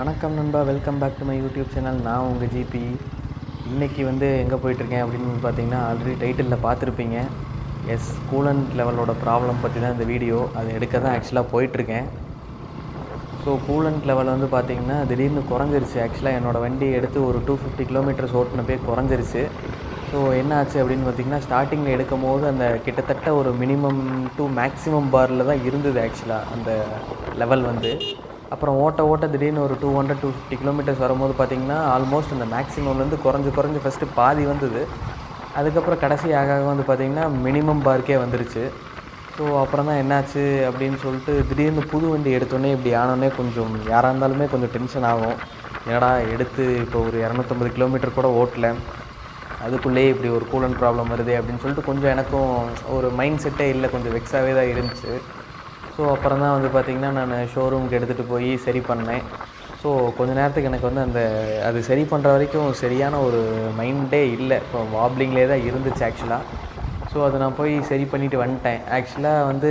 வணக்கம் நண்பா, welcome back to my YouTube channel. நான் உங்கள் ஜிபி. இன்றைக்கி வந்து எங்கே போயிட்டுருக்கேன் அப்படின்னு பார்த்தீங்கன்னா, ஆல்ரெடி டைட்டிலில் பார்த்துருப்பீங்க. எஸ், கூலண்ட் லெவலோட ப்ராப்ளம் பற்றி தான் இந்த வீடியோ. அது எடுக்க தான் ஆக்சுவலாக போயிட்டுருக்கேன். ஸோ கூலண்ட் லெவல் வந்து பார்த்திங்கன்னா திடீர்னு குறைஞ்சிருச்சு. ஆக்சுவலாக என்னோடய வண்டி எடுத்து ஒரு 250 கிலோமீட்டர்ஸ் ஓட்டினப்பே குறைஞ்சிருச்சு. ஸோ என்ன ஆச்சு அப்படின்னு பார்த்திங்கன்னா, ஸ்டார்டிங்கில் எடுக்கும் போது அந்த கிட்டத்தட்ட ஒரு மினிமம் டு மேக்ஸிமம் பாரில் தான் இருந்தது ஆக்சுவலாக அந்த லெவல் வந்து. அப்புறம் ஓட்ட ஓட்ட திடீர்னு ஒரு 200-250 கிலோமீட்டர்ஸ் வரும்போது பார்த்திங்கன்னா ஆல்மோஸ்ட் அந்த மேக்ஸிமம்லேருந்து குறைஞ்சு ஃபஸ்ட்டு பாதி வந்தது. அதுக்கப்புறம் கடைசி ஆக வந்து பார்த்திங்கன்னா மினிமம் பார்க்கே வந்துருச்சு. ஸோ அப்புறம் தான் என்னாச்சு அப்படின்னு சொல்லிட்டு திடீர்னு புது வண்டி எடுத்தோடனே இப்படி ஆனோடனே கொஞ்சம் யாராக இருந்தாலுமே கொஞ்சம் டென்ஷன் ஆகும். என்னடா எடுத்து இப்போ ஒரு 250 கிலோமீட்டர் கூட ஓட்டலை, அதுக்குள்ளேயே இப்படி ஒரு கூலண்ட் ப்ராப்ளம் வருது அப்படின்னு சொல்லிட்டு கொஞ்சம் எனக்கும் ஒரு மைண்ட் செட்டே இல்லை, கொஞ்சம் வெக்ஸாகவே தான் இருந்துச்சு. ஸோ அப்புறம் தான் வந்து பார்த்திங்கன்னா நான் ஷோரூமுக்கு எடுத்துகிட்டு போய் சரி பண்ணேன். ஸோ கொஞ்சம் நேரத்துக்கு எனக்கு வந்து அது சரி பண்ணுற வரைக்கும் சரியான ஒரு மைண்டே இல்லை, இப்போ வாப்ளிங்லேயே தான் இருந்துச்சு ஆக்சுவலாக. ஸோ அதை நான் போய் சரி பண்ணிவிட்டு வந்துட்டேன். ஆக்சுவலாக வந்து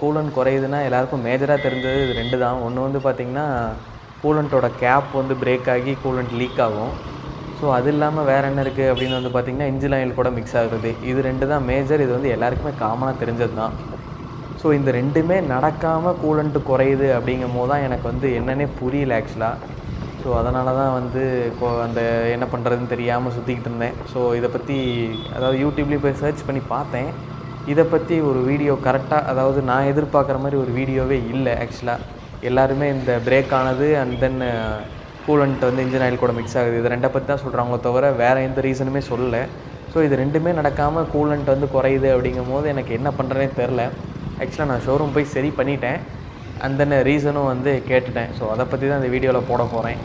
கூலண்ட் குறையுதுன்னா எல்லாேருக்கும் மேஜராக தெரிஞ்சது இது ரெண்டு தான். ஒன்று வந்து பார்த்திங்கன்னா கூலண்ட்டோட கேப் வந்து பிரேக் ஆகி கூலண்ட் லீக் ஆகும். ஸோ அது இல்லாமல் வேறு என்ன இருக்குது அப்படின்னு வந்து பார்த்திங்கன்னா இன்ஜின் ஆயில் கூட மிக்ஸ் ஆகுறது. இது ரெண்டு தான் மேஜர். இது வந்து எல்லாருக்குமே காமனாக தெரிஞ்சது தான். ஸோ இந்த ரெண்டுமே நடக்காமல் கூலண்ட்டு குறையுது அப்படிங்கும் போது தான் எனக்கு வந்து என்னன்னே புரியல ஆக்சுவலாக. ஸோ அதனால தான் வந்து அந்த என்ன பண்ணுறதுன்னு தெரியாமல் சுற்றிக்கிட்டு இருந்தேன். ஸோ இதை பற்றி அதாவது யூடியூப்லேயே போய் சர்ச் பண்ணி பார்த்தேன். இதை பற்றி ஒரு வீடியோ கரெக்டாக, அதாவது நான் எதிர்பார்க்குற மாதிரி ஒரு வீடியோவே இல்லை ஆக்சுவலாக. எல்லாருமே இந்த பிரேக் ஆனது அண்ட் தென் கூலண்ட் வந்து இன்ஜின் ஆயில் கூட மிக்ஸ் ஆகுது, இது ரெண்டை பற்றி தான் சொல்கிறாங்களோ தவிர வேறு எந்த ரீசனுமே சொல்லலை. ஸோ இது ரெண்டுமே நடக்காமல் கூலண்ட் வந்து குறையுது அப்படிங்கும் போது எனக்கு என்ன பண்ணுறேனே தெரில. ஆக்சுவலாக நான் ஷோரூம் போய் சரி பண்ணிட்டேன், அந்த ரீசனும் வந்து கேட்டுட்டேன். ஸோ அதை பற்றி தான் இந்த வீடியோவில் போட போகிறேன்.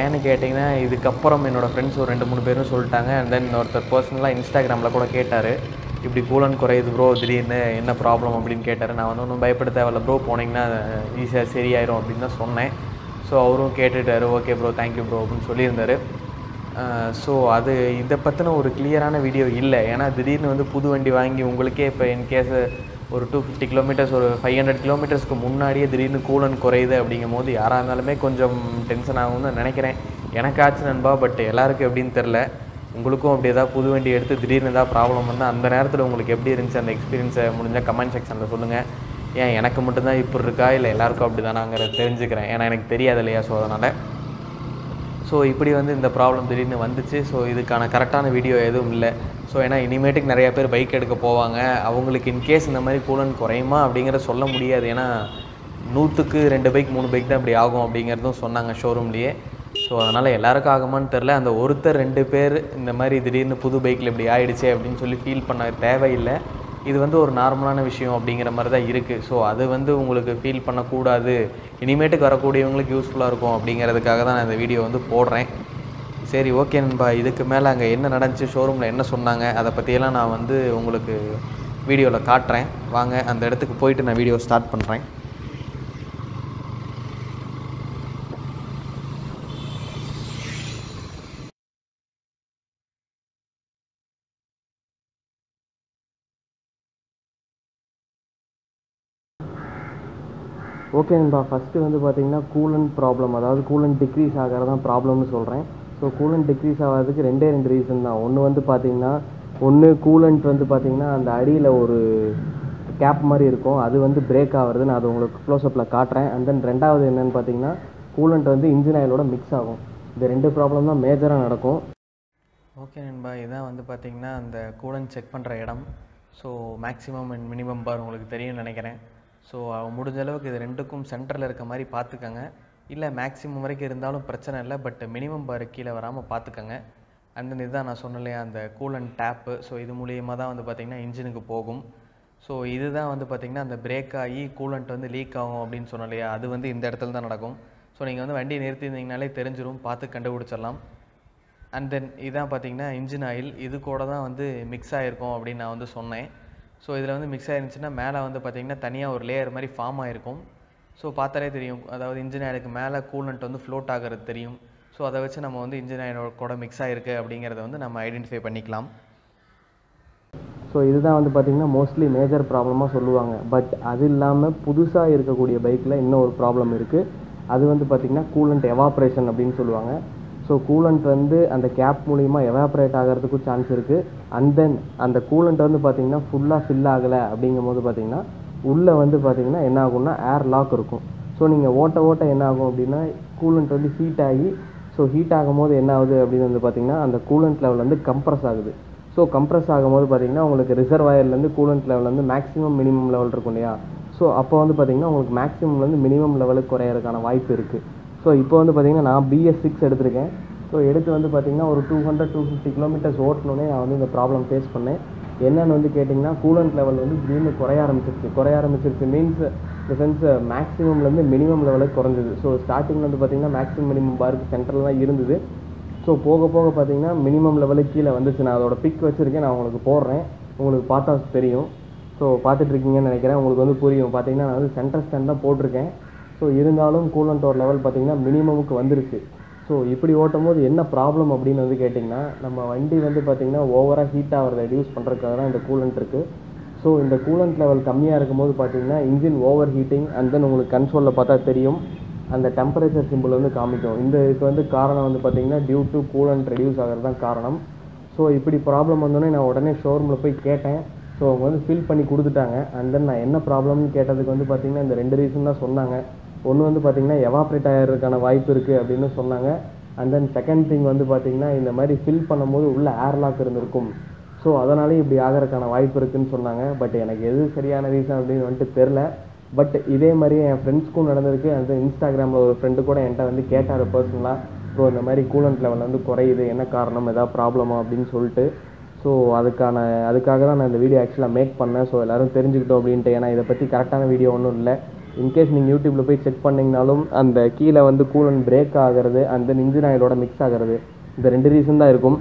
ஏன்னு கேட்டிங்கன்னா, இதுக்கப்புறம் என்னோடய ஃப்ரெண்ட்ஸ் ஒரு 2-3 பேரும் சொல்லிட்டாங்க. அண்ட் தென் ஒருத்தர் பர்சனலாக இன்ஸ்டாகிராமில் கூட கேட்டார், இப்படி கூலண்ட் குறையுது ப்ரோ, திடீர்னு என்ன ப்ராப்ளம் அப்படின்னு கேட்டார். நான் வந்து ஒன்றும் பயப்பட தேவையில்ல ப்ரோ, போனீங்கன்னா ஈஸியாக சரியாயிரும் அப்படின்னு தான் சொன்னேன். ஸோ அவரும் கேட்டுட்டார், ஓகே ப்ரோ, தேங்க்யூ ப்ரோ அப்படின்னு சொல்லியிருந்தார். ஸோ அது இதை பற்றின ஒரு கிளியரான வீடியோ இல்லை. ஏன்னா திடீர்னு வந்து புது வண்டி வாங்கி உங்களுக்கே இப்போ இன்கேஸ் ஒரு 250 கிலோமீட்டர்ஸ் ஒரு 500 கிலோமீட்டர்ஸ்க்கு முன்னாடியே திடீர்னு கூலண்ட் குறையுது அப்படிங்கும் போது யாராக இருந்தாலுமே கொஞ்சம் டென்ஷன் ஆகும்னு நினைக்கிறேன். எனக்காச்சு நண்பா, பட் எல்லாருக்கும் எப்படின்னு தெரில. உங்களுக்கும் அப்படி எதாவது புது வண்டி எடுத்து திடீர்னு எதாவது ப்ராப்ளம் வந்தால் அந்த நேரத்தில் உங்களுக்கு எப்படி இருந்துச்சு அந்த எக்ஸ்பீரியன்ஸை முடிஞ்சால் கமெண்ட் செக்ஷனில் சொல்லுங்கள். ஏன் எனக்கு மட்டும்தான் இப்படி இருக்கா, இல்லை எல்லாேருக்கும் அப்படி தானாங்கிறத தெரிஞ்சுக்கிறேன். ஏன்னா எனக்கு தெரியாது இல்லையா. ஸோ அதனால் ஸோ இப்படி வந்து இந்த ப்ராப்ளம் திடீர்னு வந்துச்சு. ஸோ இதுக்கான கரெக்டான வீடியோ எதுவும் இல்லை. ஸோ ஏன்னா இனிமேட்டுக்கு நிறையா பேர் பைக் எடுக்க போவாங்க, அவங்களுக்கு இன்கேஸ் இந்த மாதிரி கூலண்ட் குறையுமா அப்படிங்கிற சொல்ல முடியாது. ஏன்னா 100க்கு 2 பைக் 3 பைக் தான் இப்படி ஆகும் அப்படிங்கிறதும் சொன்னாங்க ஷோரூம்லேயே. ஸோ அதனால் எல்லாருக்கும் ஆகுமான்னு தெரில. அந்த ஒருத்தர் 2 பேர் இந்த மாதிரி திடீர்னு புது பைக்கில் இப்படி ஆகிடுச்சே அப்படின்னு சொல்லி ஃபீல் பண்ண தேவையில்லை. இது வந்து ஒரு நார்மலான விஷயம் அப்படிங்கிற மாதிரி தான் இருக்குது. ஸோ அது வந்து உங்களுக்கு ஃபீல் பண்ணக்கூடாது, இனிமேட்டுக்கு வரக்கூடியவங்களுக்கு யூஸ்ஃபுல்லாக இருக்கும் அப்படிங்கிறதுக்காக தான் நான் இந்த வீடியோ வந்து போடுறேன். சரி, ஓகே நண்பா. இதுக்கு மேலே அங்கே என்ன நடந்துச்சு, ஷோரூமில் என்ன சொன்னாங்க, அதை பற்றியெல்லாம் நான் வந்து உங்களுக்கு வீடியோவில் காட்டுறேன். வாங்க, அந்த இடத்துக்கு போயிட்டு நான் வீடியோ ஸ்டார்ட் பண்ணுறேன். ஓகே நண்பா, ஃபஸ்ட்டு வந்து பார்த்திங்கன்னா கூலண்ட் ப்ராப்ளம், அதாவது கூலண்ட் டிக்ரீஸ் ஆகிறதான் ப்ராப்ளம்னு சொல்கிறேன். ஸோ கூலண்ட் டிக்ரீஸ் ஆகிறதுக்கு 2 ரீசன் தான். ஒன்று வந்து பார்த்திங்கன்னா, ஒன்று கூலண்ட் வந்து பார்த்திங்கன்னா அந்த அடியில் ஒரு கேப் மாதிரி இருக்கும், அது வந்து பிரேக் ஆகிறது. நான் அது உங்களுக்கு க்ளோஸ்அப்பில் காட்டுறேன். அண்ட் தென் ரெண்டாவது என்னென்னு பார்த்திங்கன்னா கூலண்ட் வந்து இன்ஜின் ஆயிலோட மிக்ஸ் ஆகும். இந்த 2 ப்ராப்ளம் தான் மேஜராக நடக்கும். ஓகே நண்பா, இதான் வந்து பார்த்திங்கன்னா அந்த கூலண்ட் செக் பண்ணுற இடம். So maximum and minimum bar உங்களுக்கு தெரியும்னு நினைக்கிறேன். ஸோ முடிஞ்ச அளவுக்கு இது ரெண்டுக்கும் சென்டரில் இருக்க மாதிரி பார்த்துக்கங்க. இல்லை மேக்ஸிமம் வரைக்கும் இருந்தாலும் பிரச்சனை இல்லை, பட் மினிமம் பார் கீழே வராமல் பார்த்துக்கங்க. அண்ட் தென் இதுதான் நான் சொன்னலையே அந்த கூலண்ட் டேப்பு. ஸோ இது மூலியமாக தான் வந்து பார்த்திங்கன்னா இன்ஜினுக்கு போகும். ஸோ இதுதான் வந்து பார்த்திங்கன்னா அந்த பிரேக் ஆகி கூலண்ட் வந்து லீக் ஆகும் அப்படின்னு சொன்னலையா, அது வந்து இந்த இடத்துல தான் நடக்கும். ஸோ நீங்கள் வந்து வண்டி நிறுத்திருந்தீங்கனாலே தெரிஞ்சிடும், பார்த்து கண்டுபிடிச்சிடலாம். அண்ட் தென் இதான் பார்த்திங்கன்னா இன்ஜின் ஆயில், இது கூட தான் வந்து மிக்ஸ் ஆகிருக்கும் அப்படின்னு நான் வந்து சொன்னேன். ஸோ இதில் வந்து மிக்ஸ் ஆகிருந்துச்சுன்னா மேலே வந்து பார்த்திங்கன்னா தனியாக ஒரு லேயர் மாதிரி ஃபார்ம் ஆகிருக்கும். ஸோ பார்த்தாலே தெரியும், அதாவது இன்ஜின் ஆயிலுக்கு மேலே கூலண்ட் வந்து ஃப்ளோட் ஆகிறது தெரியும். ஸோ அதை வச்சு நம்ம வந்து இன்ஜின் ஆயிலோட கூட மிக்ஸ் ஆகிருக்கு அப்படிங்கிறத வந்து நம்ம ஐடென்டிஃபை பண்ணிக்கலாம். ஸோ இதுதான் வந்து பார்த்திங்கன்னா மோஸ்ட்லி மேஜர் ப்ராப்ளமாக சொல்லுவாங்க. பட் அது இல்லாமல் புதுசாக இருக்கக்கூடிய பைக்கில் இன்னும் ஒரு ப்ராப்ளம் இருக்குது. அது வந்து பாத்தீங்கன்னா கூலண்ட் எவாப்ரேஷன் அப்படினு சொல்லுவாங்க. ஸோ கூலண்ட் வந்து அந்த கேப் மூலமா எவாப்ரேட் ஆகிறதுக்கும் சான்ஸ் இருக்குது. அண்ட் தென் அந்த கூலண்ட் வந்து பார்த்திங்கன்னா ஃபுல்லாக ஃபில் ஆகலை அப்படிங்கும் போது பார்த்திங்கன்னா உள்ளே வந்து பார்த்திங்கன்னா என்ன ஆகும்னா ஏர் லாக் இருக்கும். ஸோ நீங்கள் ஓட்ட ஓட்ட என்ன ஆகும் அப்படின்னா கூலண்ட் வந்து ஹீட் ஆகி, ஸோ ஹீட் ஆகும் போது என்ன ஆகுது அப்படின்னு வந்து பார்த்திங்கன்னா அந்த கூலண்ட் லெவல் வந்து கம்ப்ரஸ் ஆகுது. ஸோ கம்ப்ரஸ் ஆகும்போது பார்த்திங்கன்னா உங்களுக்கு ரிசர்வாயர்லேருந்து கூலண்ட் லெவல் வந்து மேக்ஸிமம் மினிமம் லெவல் இருக்கும் இல்லையா? ஸோ அப்போ வந்து பார்த்திங்கன்னா உங்களுக்கு மேக்ஸிமம்லேருந்து மினிமம் லெவலுக்கு குறையிறதுக்கான வாய்ப்பு இருக்குது. ஸோ இப்போ வந்து பார்த்திங்கன்னா நான் BS6 எடுத்திருக்கேன். ஸோ எடுத்து வந்து பார்த்திங்கன்னா ஒரு 200-250 கிலோமீட்டர்ஸ் ஓட்டணுன்னே நான் வந்து இந்த ப்ராப்ளம் ஃபேஸ் பண்ணேன். என்னென்னு வந்து கேட்டிங்கன்னா கூலண்ட் லெவல் வந்து திடீர்னு குறைய ஆரம்பிச்சிருச்சு மீன்ஸ் இந்த சென்ஸ் மேக்ஸிமம்லேருந்து மினிமம் லெவலுக்கு குறைஞ்சிது. ஸோ ஸ்டார்டிங்கில் வந்து பார்த்திங்கன்னா மேக்ஸிமம் மினிமம் பாருக்கு சென்டரில் தான் இருந்தது. ஸோ போக போக பார்த்திங்கன்னா மினிமம் லெவலுக்கு கீழே வந்துச்சு. நான் அதோட பிக் வச்சுருக்கேன், நான் உங்களுக்கு போடுறேன், உங்களுக்கு பார்த்தா தெரியும். ஸோ பார்த்துட்ருக்கீங்கன்னு நினைக்கிறேன், உங்களுக்கு வந்து புரியும். பார்த்திங்கன்னா நான் வந்து சென்டர் ஸ்டாண்ட் தான் போட்டிருக்கேன். ஸோ இருந்தாலும் கூலண்ட் ஒரு லெவல் பார்த்திங்கன்னா மினிமமுக்கு வந்துருச்சு. ஸோ இப்படி ஓட்டும் போது என்ன ப்ராப்ளம் அப்படின்னு வந்து கேட்டிங்கன்னா நம்ம வண்டி வந்து பார்த்திங்கன்னா ஓவராக ஹீட் ஆகிறத ரெடியூஸ் பண்ணுறதுக்காக தான் இந்த கூலண்ட் இருக்குது. ஸோ இந்த கூலண்ட் லெவல் கம்மியாக இருக்கும்போது பார்த்திங்கன்னா engine over heating and then உங்களுக்கு கன்சோலில் பார்த்தா தெரியும் அந்த டெம்பரேச்சர் சிம்பிள் வந்து காமிக்கும். இந்த இதுக்கு வந்து காரணம் வந்து பார்த்திங்கன்னா டியூ டு கூலண்ட் ரெடியூஸ் ஆகிறது தான் காரணம். ஸோ இப்படி ப்ராப்ளம் வந்தோடனே நான் உடனே ஷோரூமில் போய் கேட்டேன். ஸோ அவங்க வந்து ஃபில் பண்ணி கொடுத்துட்டாங்க. அண்ட் தென் நான் என்ன ப்ராப்ளம்னு கேட்டதுக்கு வந்து பார்த்திங்கன்னா இந்த 2 ரீசன் தான் சொன்னாங்க. ஒன்று வந்து பார்த்திங்கன்னா எவாப்ரேட் ஆகிறதுக்கான வாய்ப்பு இருக்குது அப்படின்னு சொன்னாங்க. அண்ட் தென் செகண்ட் திங் வந்து பார்த்திங்கன்னா இந்த மாதிரி ஃபில் பண்ணும்போது உள்ளே ஏர்லாக் இருந்திருக்கும். ஸோ அதனாலே இப்படி ஆகிறதுக்கான வாய்ப்பு இருக்குதுன்னு சொன்னாங்க. பட் எனக்கு எது சரியான ரீசன் அப்படின்னு வந்துட்டு தெரில. பட் இதே மாதிரியே என் ஃப்ரெண்ட்ஸ்க்கும் நடந்திருக்கு. அந்த இன்ஸ்டாகிராமில் ஒரு ஃப்ரெண்டு கூட என்கிட்ட வந்து கேட்டார் பர்சனலாக, ஸோ இந்த மாதிரி கூலண்ட் லெவல் வந்து குறையுது, என்ன காரணம், எதாவது ப்ராப்ளமா அப்படின்னு சொல்லிட்டு. ஸோ அதுக்காக தான் நான் இந்த வீடியோ ஆக்சுவலாக மேக் பண்ணேன். ஸோ எல்லோரும் தெரிஞ்சுக்கிட்டோம் அப்படின்ட்டு. ஏன்னா இதை பற்றி கரெக்டான வீடியோ ஒன்றும் இல்லை. இன்கேஸ் நீங்கள் யூடியூப்பில் போய் செக் பண்ணிங்கனாலும் அந்த கீழே வந்து கூலண்ட் பிரேக் ஆகிறது அண்ட் தென் இன்ஜின் ஆயிலோட மிக்ஸ் ஆகிறது, இந்த 2 ரீசன் தான் இருக்கும்.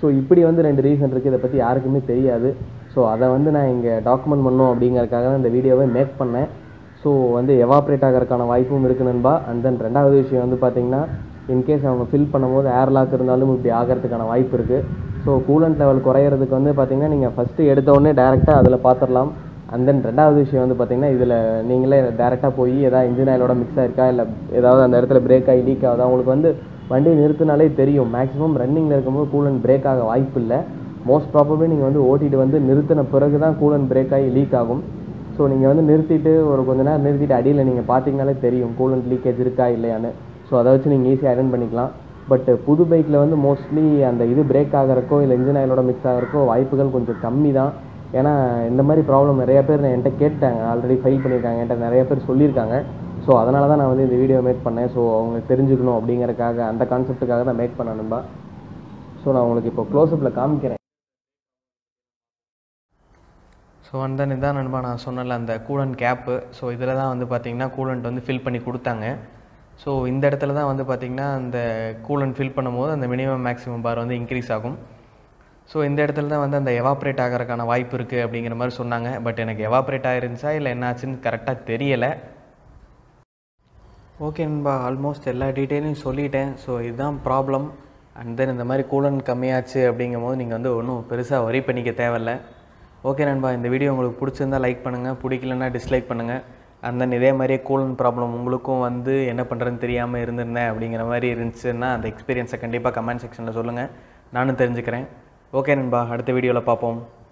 ஸோ இப்படி வந்து 2 ரீசன் இருக்குது, இதை பற்றி யாருக்குமே தெரியாது. ஸோ அதை வந்து நான் இங்கே டாக்குமெண்ட் பண்ணணும் அப்படிங்கிறதுக்காக தான் இந்த வீடியோவை மேக் பண்ணேன். ஸோ வந்து எவாப்ரேட் ஆகிறதுக்கான வாய்ப்பும் இருக்குது நண்பா. அண்ட் தென் 2வது விஷயம் வந்து பார்த்திங்கன்னா இன்கேஸ் அவங்க ஃபில் பண்ணும்போது ஏர்லாக் இருந்தாலும் இப்படி ஆகிறதுக்கான வாய்ப்பு இருக்குது. ஸோ கூலண்ட் லெவல் குறையிறதுக்கு வந்து பார்த்திங்கன்னா நீங்கள் ஃபஸ்ட்டு எடுத்தோடனே டேரெக்டாக அதில் பார்த்துடலாம். அண்ட் தென் 2வது விஷயம் வந்து பார்த்திங்கன்னா இதில் நீங்களே டேரெக்டாக போய் ஏதாவது இன்ஜின் ஆயிலோட மிக்ஸ் ஆகிருக்கா, இல்லை ஏதாவது அந்த இடத்துல பிரேக் ஆகி லீக் ஆகுதா, உங்களுக்கு வந்து வண்டி நிறுத்தினாலே தெரியும். மேக்ஸிமம் ரன்னிங்கில் இருக்கும்போது கூலண்ட் பிரேக் ஆக வாய்ப்பு இல்லை. மோஸ்ட் ப்ராபப்லி நீங்கள் வந்து ஓட்டிகிட்டு வந்து நிறுத்தின பிறகு தான் கூலண்ட் பிரேக் ஆகி லீக் ஆகும். ஸோ நீங்கள் வந்து நிறுத்திட்டு ஒரு கொஞ்ச நேரம் நிறுத்திட்டு அடியில் நீங்கள் பார்த்தீங்கனாலே தெரியும் கூலண்ட் லீக்கேஜ் இருக்கா இல்லையான்னு. ஸோ அதை வச்சு நீங்கள் ஈஸியாக ஐடன் பண்ணிக்கலாம். பட் புது பைக்கில் வந்து மோஸ்ட்லி அந்த இது பிரேக் ஆகிறக்கோ இல்லை இன்ஜின் ஆயிலோட மிக்ஸ் ஆகிறக்கோ வாய்ப்புகள் கொஞ்சம் கம்மி தான். ஏன்னா இந்த மாதிரி ப்ராப்ளம் நிறையா பேர் என்கிட்ட கேட்டாங்க, ஆல்ரெடி ஃபைல் பண்ணியிருக்காங்க, என்கிட்ட நிறையா பேர் சொல்லியிருக்காங்க. ஸோ அதனால தான் நான் வந்து இந்த வீடியோ மேக் பண்ணேன். ஸோ அவங்க தெரிஞ்சுக்கணும் அப்படிங்கிறக்காக, அந்த கான்செப்ட்டுக்காக தான் மேக் பண்ணணும்பா. ஸோ நான் உங்களுக்கு இப்போ க்ளோஸ்அப்பில் காமிக்கிறேன். ஸோ அந்த இதான் நண்பா நான் சொன்னல அந்த கூலண்ட் கேப்பு. ஸோ இதில் தான் வந்து பார்த்திங்கன்னா கூலண்ட் வந்து ஃபில் பண்ணி கொடுத்தாங்க. ஸோ இந்த இடத்துல தான் வந்து பார்த்திங்கன்னா அந்த கூலண்ட் ஃபில் பண்ணும்போது அந்த மினிமம் மேக்ஸிமம் பார் வந்து இன்க்ரீஸ் ஆகும். ஸோ இந்த இடத்துல தான் வந்து அந்த எவாப்ரேட் ஆகிறதுக்கான வாய்ப்பு இருக்குது அப்படிங்கிற மாதிரி சொன்னாங்க. பட் எனக்கு எவாப்ரேட் ஆகிருந்துச்சா இல்லை என்னாச்சுன்னு கரெக்டாக தெரியலை. ஓகே நண்பா, ஆல்மோஸ்ட் எல்லா டீட்டெயிலையும் சொல்லிட்டேன். ஸோ இதுதான் ப்ராப்ளம். அண்ட் தென் இந்த மாதிரி கூலண்ட் கம்மியாச்சு அப்படிங்கும் போது நீங்கள் வந்து ஒன்றும் பெருசாக வரி பண்ணிக்க தேவையில்லை. ஓகே நண்பா, இந்த வீடியோ உங்களுக்கு பிடிச்சிருந்தால் லைக் பண்ணுங்கள், பிடிக்கலன்னா டிஸ்லைக் பண்ணுங்கள். அண்ட் தென் இதே மாதிரியே கூலண்ட் ப்ராப்ளம் உங்களுக்கும் வந்து என்ன பண்ணுறதுன்னு தெரியாமல் இருந்திருந்தேன் அப்படிங்கிற மாதிரி இருந்துச்சுன்னா அந்த எக்ஸ்பீரியன்ஸை கண்டிப்பாக கமெண்ட் செக்ஷனில் சொல்லுங்கள், நானும் தெரிஞ்சுக்கிறேன். ஓகே நண்பா, அடுத்த வீடியோவில் பார்ப்போம்.